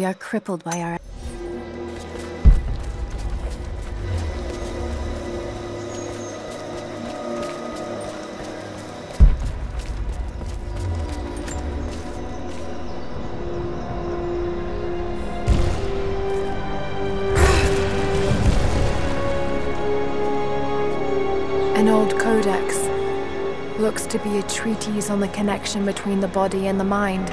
We are crippled by our... An old codex looks to be a treatise on the connection between the body and the mind.